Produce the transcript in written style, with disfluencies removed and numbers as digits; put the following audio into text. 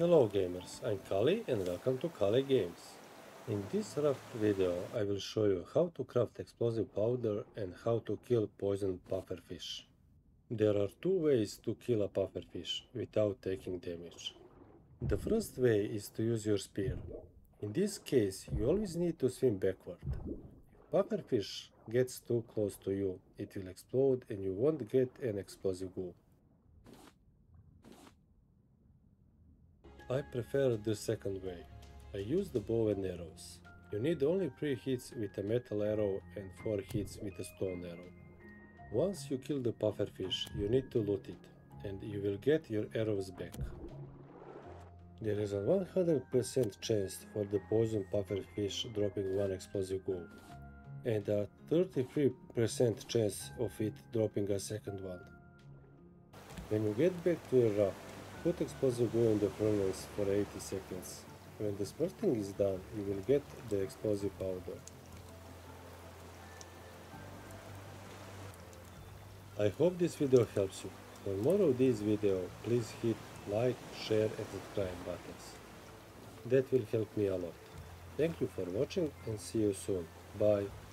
Hello gamers, I'm Kali and welcome to Kali Games. In this Raft video I will show you how to craft explosive powder and how to kill poisoned pufferfish. There are two ways to kill a pufferfish without taking damage. The first way is to use your spear. In this case you always need to swim backward. If pufferfish gets too close to you, it will explode and you won't get an explosive goo. I prefer the second way. I use the bow and arrows. You need only 3 hits with a metal arrow and 4 hits with a stone arrow. Once you kill the pufferfish, you need to loot it, and you will get your arrows back. There is a 100% chance for the poison pufferfish dropping 1 explosive goo, and a 33% chance of it dropping a second one. When you get back to your raft, put explosive goo in the furnace for 80 seconds. When the smelting is done, you will get the explosive powder. I hope this video helps you. For more of these videos, please hit like, share and subscribe buttons. That will help me a lot. Thank you for watching and see you soon. Bye.